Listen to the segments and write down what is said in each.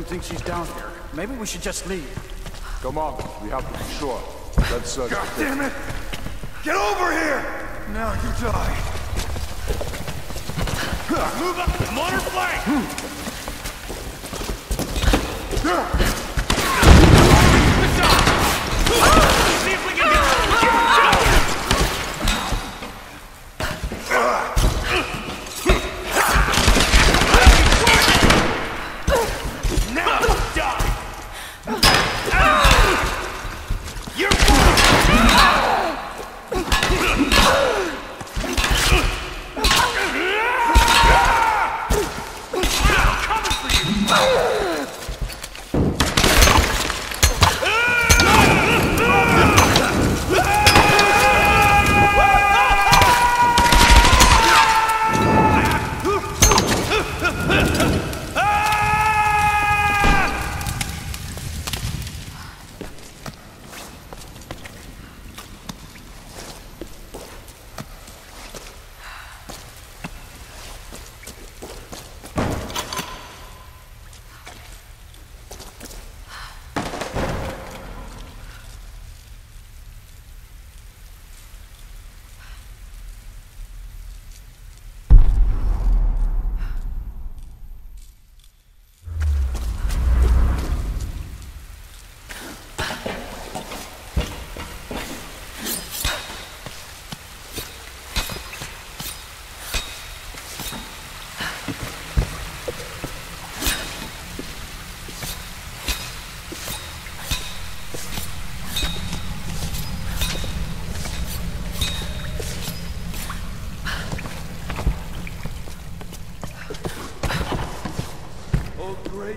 don't think she's down here. Maybe we should just leave. Come on, we have to be sure. Let's search. God damn it! Get over here! Now you die. Move up! I'm on her flank! See if we can get her! Give her shelter! Now you die! You're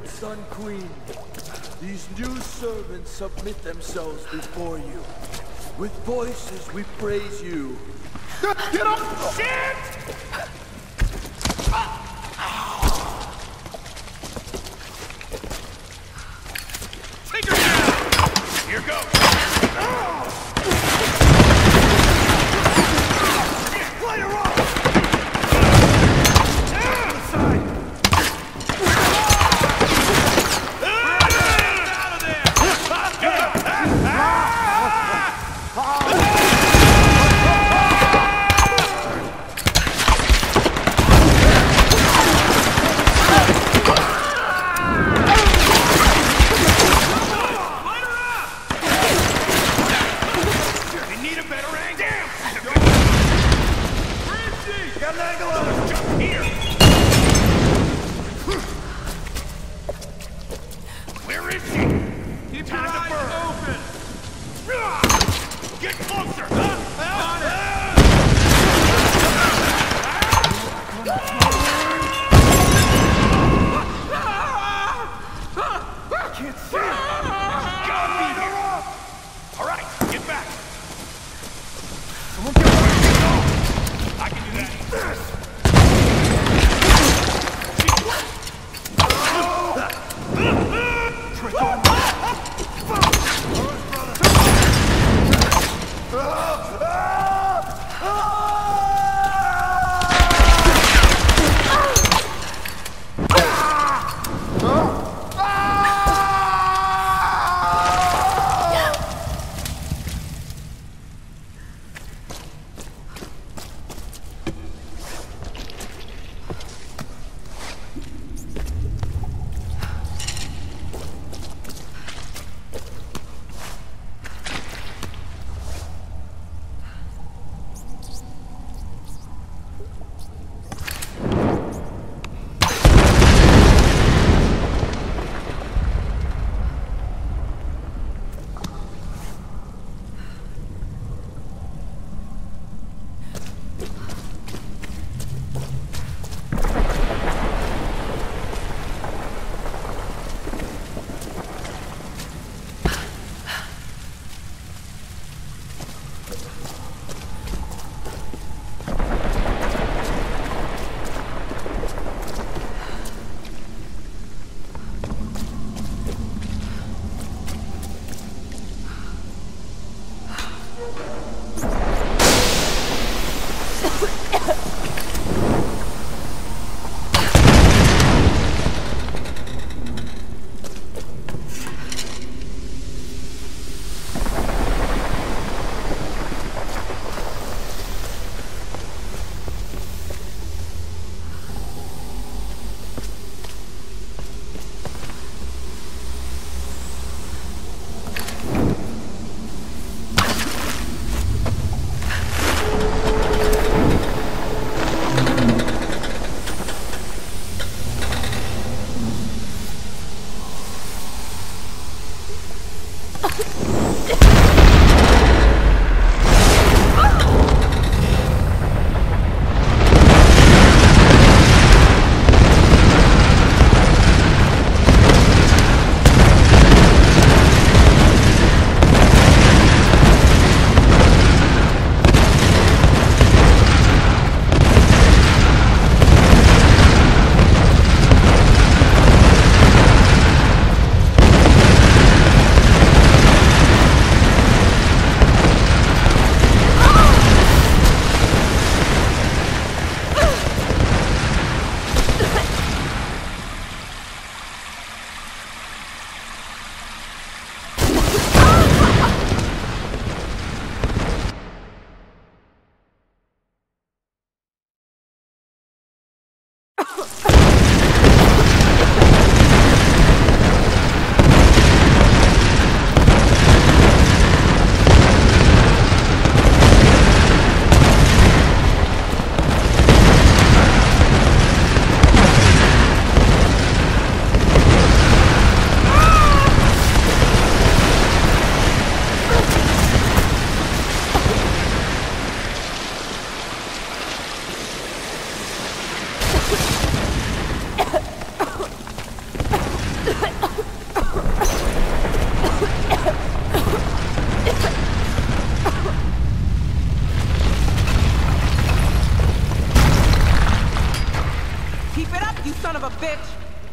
Sun Queen, these new servants submit themselves before you. With voices we praise you. Get up! Shit! Take her down! Here goes! Light her up!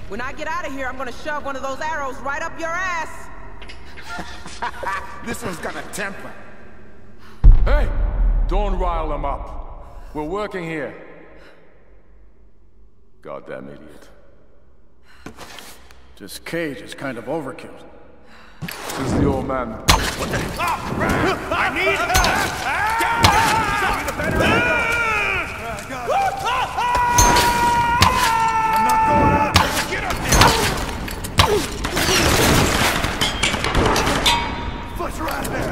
When I get out of here, I'm gonna shove one of those arrows right up your ass! This one's got a temper. Hey! Don't rile him up. We're working here. Goddamn idiot. This cage is kind of overkill. This is the old man. What the hell? Oh, I need help! Down! The better right there.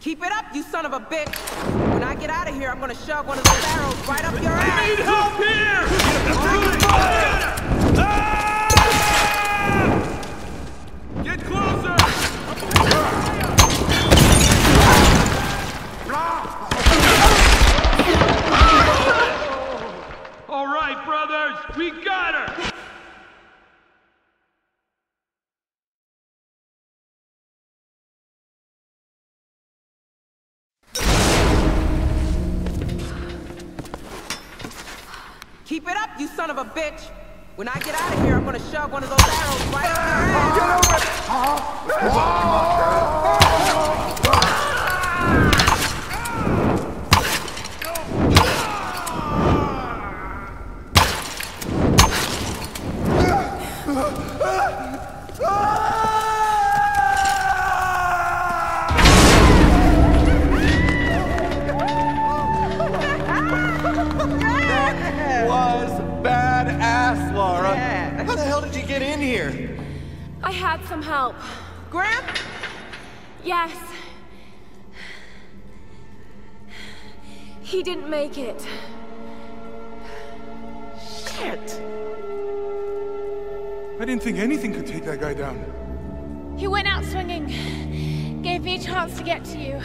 Keep it up, you son of a bitch! Get out of here, I'm gonna shove one of those arrows right up your ass! I need help here! Get closer! All right, brothers, we got her! Keep it up, you son of a bitch! When I get out of here, I'm gonna shove one of those arrows right up your ass! Get over it! I had some help. Graham? Yes. He didn't make it. Shit! I didn't think anything could take that guy down. He went out swinging. Gave me a chance to get to you.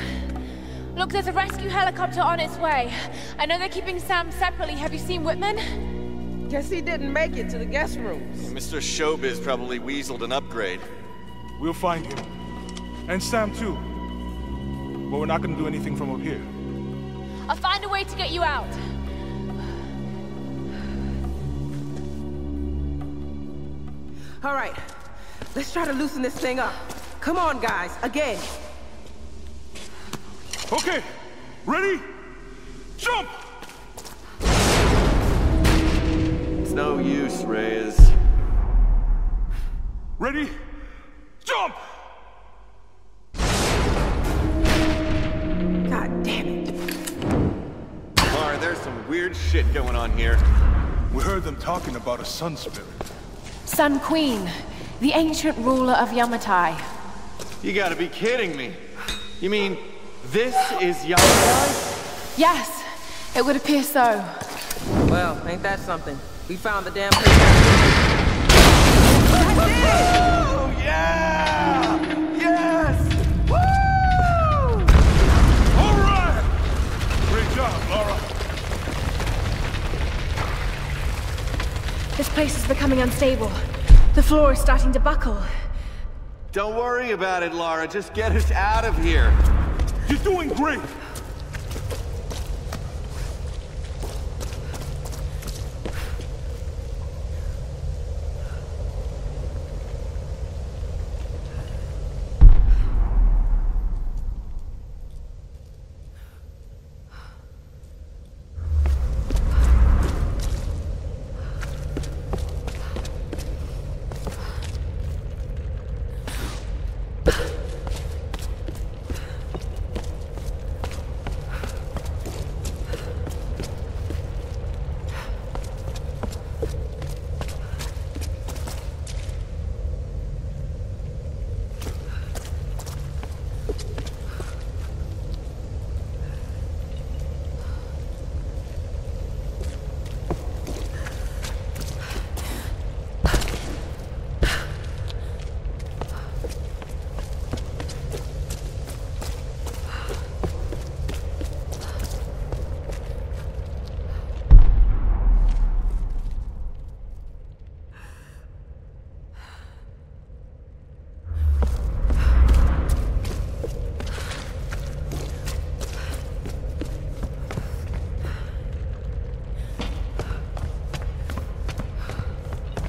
Look, there's a rescue helicopter on its way. I know they're keeping Sam separately. Have you seen Whitman? Guess he didn't make it to the guest rooms. Yeah, Mr. Showbiz probably weaseled an upgrade. We'll find him. And Sam, too. But we're not gonna do anything from up here. I'll find a way to get you out. All right. Let's try to loosen this thing up. Come on, guys. Again. Okay. Ready? Jump! No use, Reyes. Ready? Jump! God damn it. Lara, there's some weird shit going on here. We heard them talking about a sun spirit. Sun Queen, the ancient ruler of Yamatai. You gotta be kidding me. You mean, this is Yamatai? Yes, it would appear so. Well, ain't that something? We found the damn place. Yeah! Yes! Woo! All right! Great job, Lara. This place is becoming unstable. The floor is starting to buckle. Don't worry about it, Lara. Just get us out of here. You're doing great!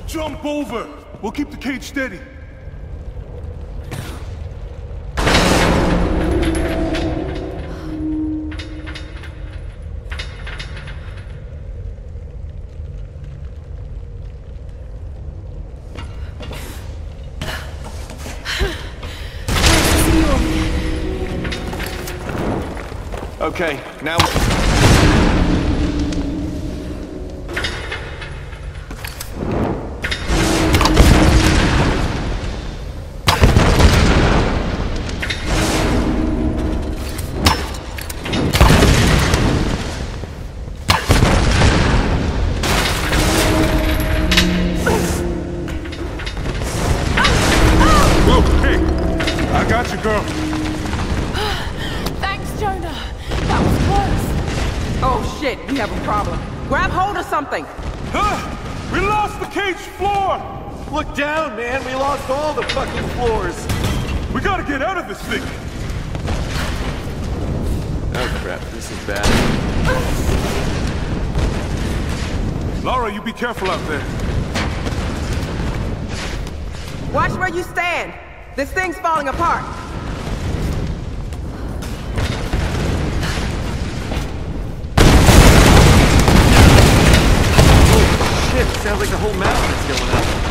Jump over! We'll keep the cage steady. Okay, now... Careful out there. Watch where you stand. This thing's falling apart. Oh, shit, sounds like the whole mountain is going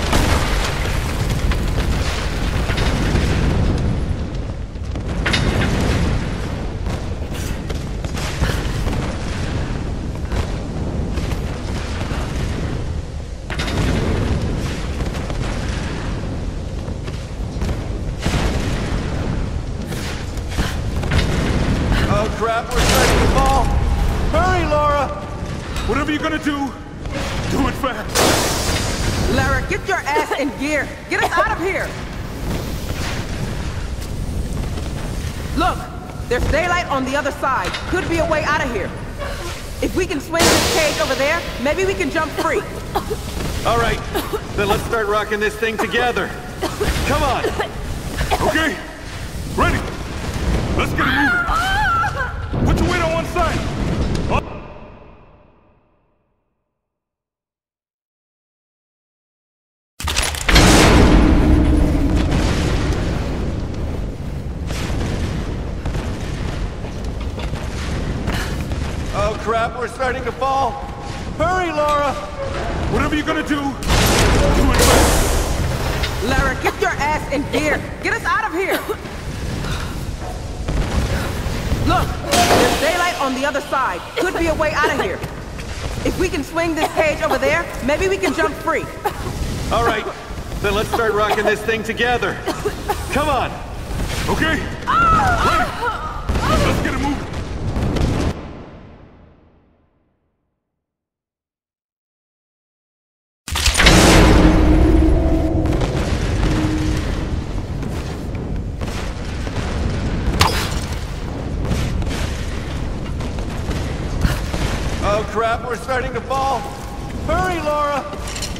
on the other side. Could be a way out of here. If we can swing this cage over there, maybe we can jump free. All right, then let's start rocking this thing together. Come on. Okay, ready. Let's get it moving. Put your weight on one side. We're starting to fall. Hurry, Lara! Whatever you're gonna do, do it first. Lara, get your ass in gear. Get us out of here. Look, there's daylight on the other side. Could be a way out of here. If we can swing this cage over there, maybe we can jump free. All right, then let's start rocking this thing together. Come on. Okay. Right. Let's get a move. Crap, we're starting to fall. Hurry, Lara!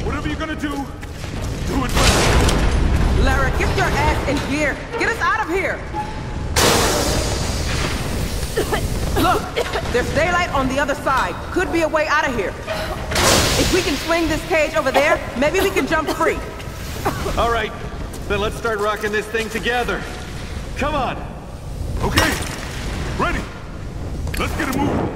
Whatever you're gonna do, do it first. Lara, get your ass in gear. Get us out of here. Look, there's daylight on the other side. Could be a way out of here. If we can swing this cage over there, maybe we can jump free. All right, then let's start rocking this thing together. Come on. Okay, ready. Let's get a move.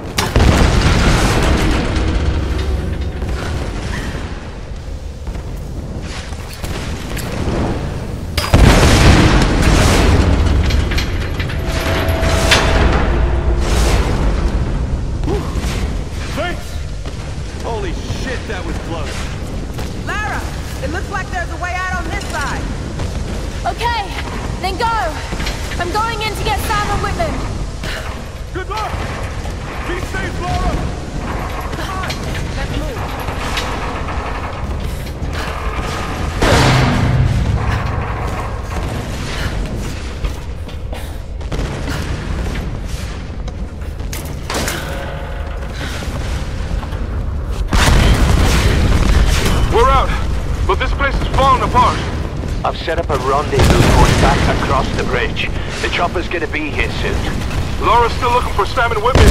I've set up a rendezvous going back across the bridge. The chopper's gonna be here soon. Laura's still looking for Sam and Whitman.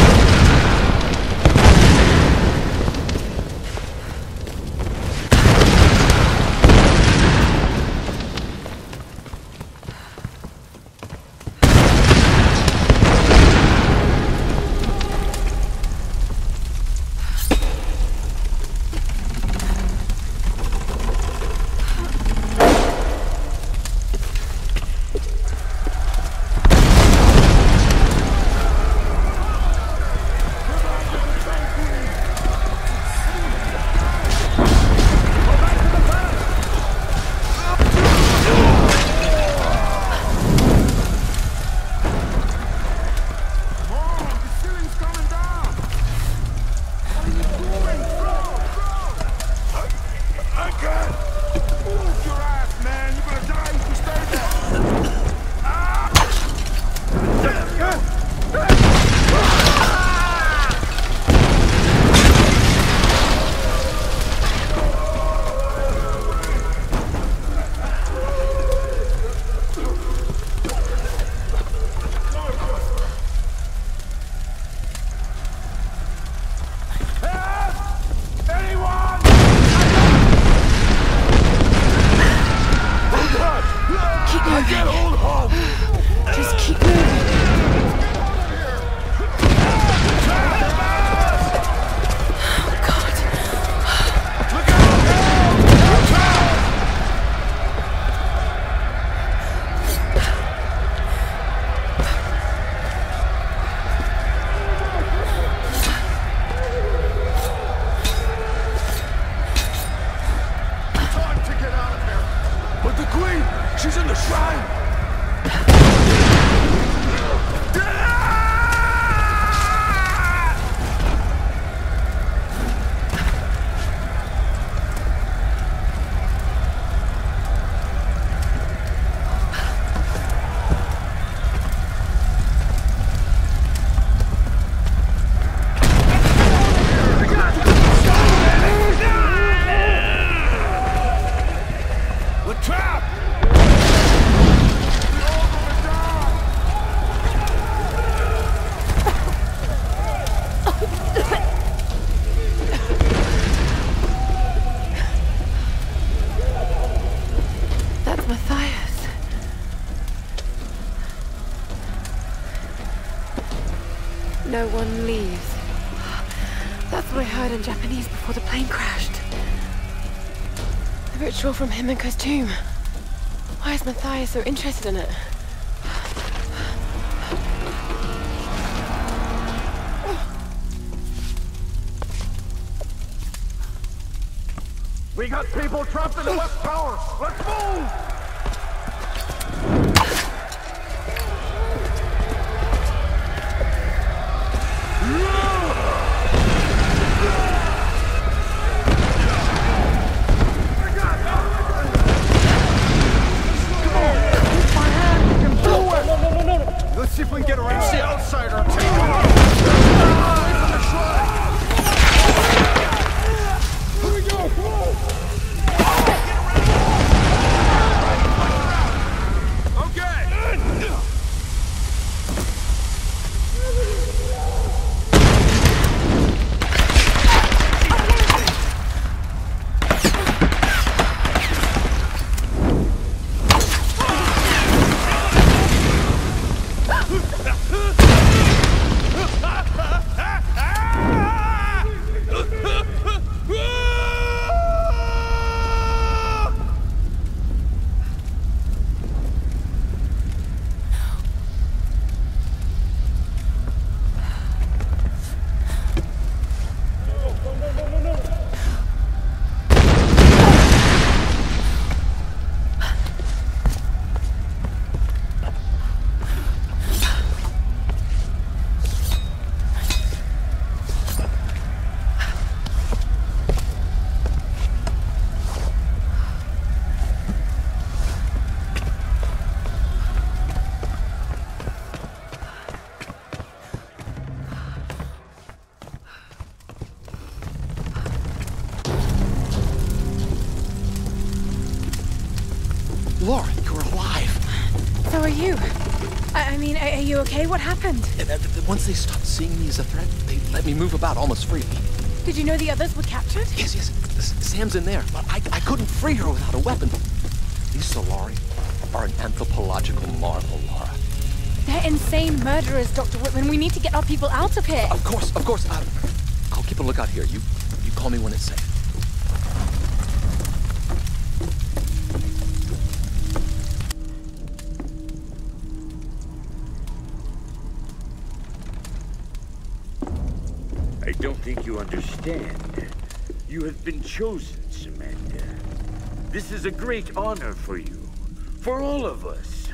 Matthias. No one leaves. That's what I heard in Japanese before the plane crashed. The ritual from Himiko's tomb. Why is Matthias so interested in it? We got people trapped in the West Tower! Let's move! Are you okay? What happened? Once they stopped seeing me as a threat, they let me move about almost freely. Did you know the others were captured? Yes. Sam's in there, but I couldn't free her without a weapon. These Solari are an anthropological marvel, Lara. They're insane murderers, Dr. Whitman. We need to get our people out of here. Of course. I'll keep a lookout here. You call me when it's safe. I don't think you understand. You have been chosen, Samantha. This is a great honor for you, for all of us.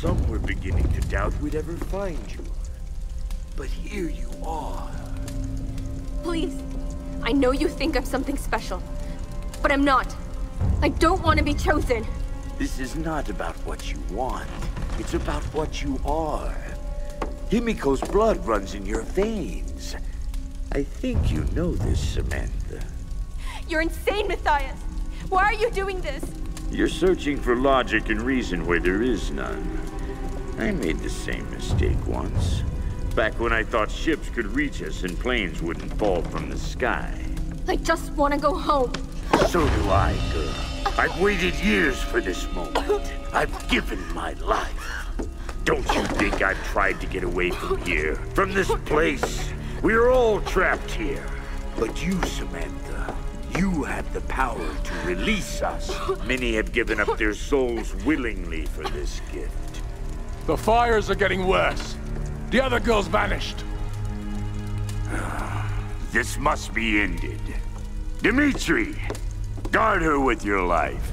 Some were beginning to doubt we'd ever find you, but here you are. Please, I know you think I'm something special, but I'm not. I don't want to be chosen. This is not about what you want. It's about what you are. Himiko's blood runs in your veins. I think you know this, Samantha. You're insane, Matthias! Why are you doing this? You're searching for logic and reason where there is none. I made the same mistake once, back when I thought ships could reach us and planes wouldn't fall from the sky. I just want to go home. So do I, girl. I've waited years for this moment. I've given my life. Don't you think I've tried to get away from here, from this place? We're all trapped here. But you, Samantha, you have the power to release us. Many have given up their souls willingly for this gift. The fires are getting worse. The other girl's vanished. This must be ended. Dimitri, guard her with your life.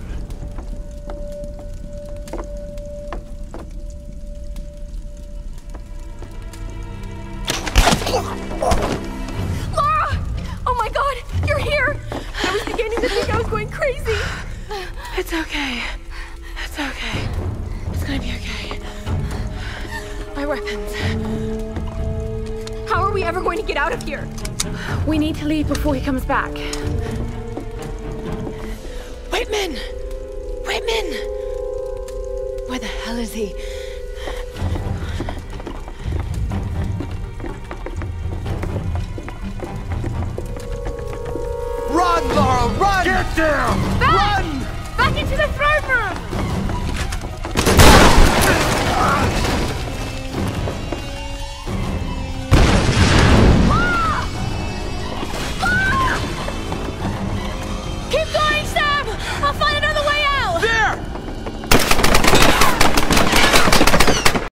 We need to leave before he comes back. Whitman! Whitman! Where the hell is he? Run, Lara, run! Get down! Back! Run! Back into the